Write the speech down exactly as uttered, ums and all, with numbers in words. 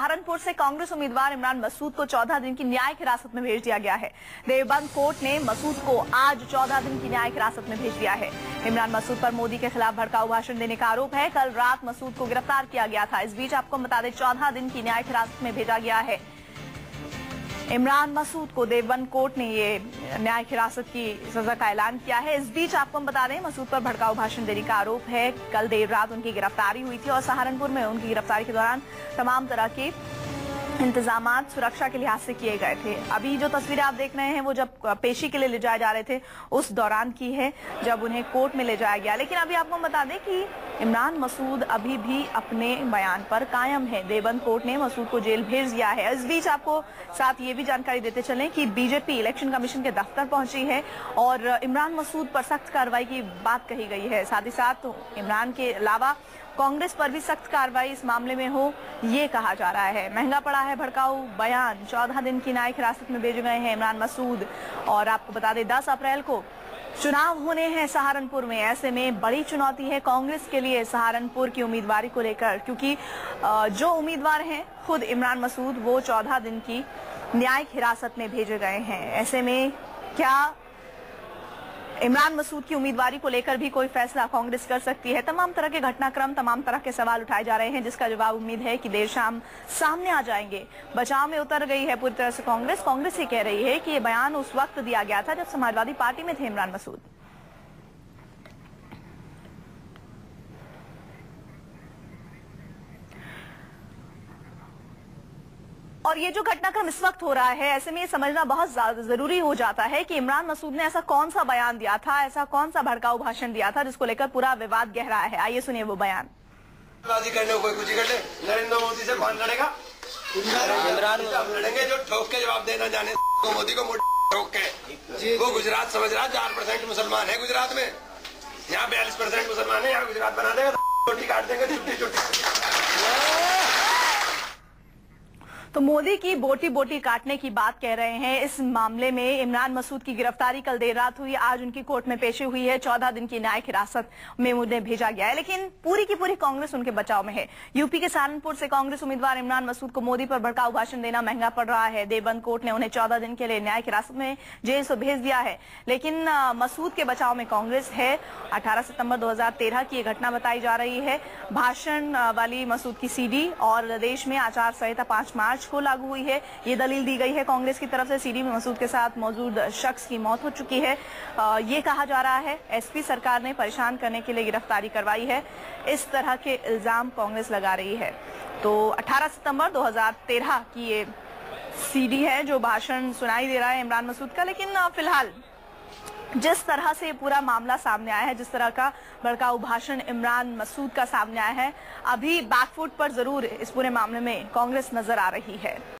सहारनपुर से कांग्रेस उम्मीदवार इमरान मसूद को चौदह दिन की न्यायिक हिरासत में भेज दिया गया है। देवबंद कोर्ट ने मसूद को आज चौदह दिन की न्यायिक हिरासत में भेज दिया है। इमरान मसूद पर मोदी के खिलाफ भड़काऊ भाषण देने का आरोप है। कल रात मसूद को गिरफ्तार किया गया था। इस बीच आपको बता दें, चौदह दिन की न्यायिक हिरासत में भेजा गया है। इमरान मसूद को देवबंद कोर्ट ने ये न्यायिक हिरासत की सजा का ऐलान किया है। इस बीच आपको बता दें, मसूद पर भड़काऊ भाषण देने का आरोप है। कल देर रात उनकी गिरफ्तारी हुई थी और सहारनपुर में उनकी गिरफ्तारी के दौरान तमाम तरह के इंतजाम सुरक्षा के लिहाज से किए गए थे। अभी जो तस्वीरें आप देख रहे हैं वो जब पेशी के लिए ले जाए जा रहे थे उस दौरान की है, जब उन्हें कोर्ट में ले जाया गया। लेकिन अभी आपको बता दें कि इमरान मसूद अभी भी अपने बयान पर कायम है। देवबंद कोर्ट ने मसूद को जेल भेज दिया है। इस बीच आपको साथ ये भी जानकारी देते चलें कि बीजेपी इलेक्शन कमीशन के दफ्तर पहुंची है और इमरान मसूद पर सख्त कार्रवाई की बात कही गई है। साथ ही साथ इमरान के अलावा कांग्रेस पर भी सख्त कार्रवाई इस मामले में हो, ये कहा जा रहा है। महंगा पड़ा है भड़काऊ बयान। चौदह दिन की न्यायिक हिरासत में भेजे गए हैं इमरान मसूद। और आपको बता दें, दस अप्रैल को चुनाव होने हैं सहारनपुर में। ऐसे में बड़ी चुनौती है कांग्रेस के लिए सहारनपुर की उम्मीदवारी को लेकर, क्योंकि जो उम्मीदवार हैं खुद इमरान मसूद वो चौदह दिन की न्यायिक हिरासत में भेजे गए हैं। ऐसे में क्या इमरान मसूद की उम्मीदवारी को लेकर भी कोई फैसला कांग्रेस कर सकती है? तमाम तरह के घटनाक्रम, तमाम तरह के सवाल उठाए जा रहे हैं, जिसका जवाब उम्मीद है कि देर शाम सामने आ जाएंगे। बचाव में उतर गई है पूरी तरह से कांग्रेस। कांग्रेस ये कह रही है कि ये बयान उस वक्त दिया गया था जब समाजवादी पार्टी में थे इमरान मसूद। और ये जो घटनाक्रम इस वक्त हो रहा है, ऐसे में ये समझना बहुत ज्यादा जरूरी हो जाता है कि इमरान मसूद ने ऐसा कौन सा बयान दिया था, ऐसा कौन सा भड़काऊ भाषण दिया था जिसको लेकर पूरा विवाद गहरा है। आइए सुनिए वो बयान। करने कोई कुछ कर ले, नरेंद्र मोदी से कौन लड़ेगा? इमरान लड़ेंगे जो ठोक के जवाब देना जाने को। मोदी को ठोक के, वो गुजरात समझ रहा है चार परसेंट मुसलमान है गुजरात में, यहाँ बयालीस परसेंट मुसलमान है, यहाँ गुजरात बना देगा, रोटी काट देंगे छुट्टी छुट्टी। तो मोदी की बोटी बोटी काटने की बात कह रहे हैं। इस मामले में इमरान मसूद की गिरफ्तारी कल देर रात हुई, आज उनकी कोर्ट में पेशी हुई है। चौदह दिन की न्यायिक हिरासत में उन्हें भेजा गया है, लेकिन पूरी की पूरी कांग्रेस उनके बचाव में है। यूपी के सहारनपुर से कांग्रेस उम्मीदवार इमरान मसूद को मोदी पर भड़काऊ भाषण देना महंगा पड़ रहा है। देवबंद कोर्ट ने उन्हें चौदह दिन के लिए न्यायिक हिरासत में जेल से भेज दिया है, लेकिन मसूद के बचाव में कांग्रेस है। अठारह सितम्बर दो हजार तेरह की यह घटना बताई जा रही है। भाषण वाली मसूद की सीडी और देश में आचार संहिता पांच मार्च को लागू हुई है, ये दलील दी गई है कांग्रेस की तरफ से। सीडी में मसूद के साथ मौजूद शख्स की मौत हो चुकी है, आ, ये कहा जा रहा है। एसपी सरकार ने परेशान करने के लिए गिरफ्तारी करवाई है, इस तरह के इल्जाम कांग्रेस लगा रही है। तो अठारह सितंबर दो हजार तेरह की ये सीडी है जो भाषण सुनाई दे रहा है इमरान मसूद का। लेकिन फिलहाल जिस तरह से पूरा मामला सामने आया है, जिस तरह का भड़काऊ भाषण इमरान मसूद का सामने आया है, अभी बैकफुट पर जरूर इस पूरे मामले में कांग्रेस नजर आ रही है।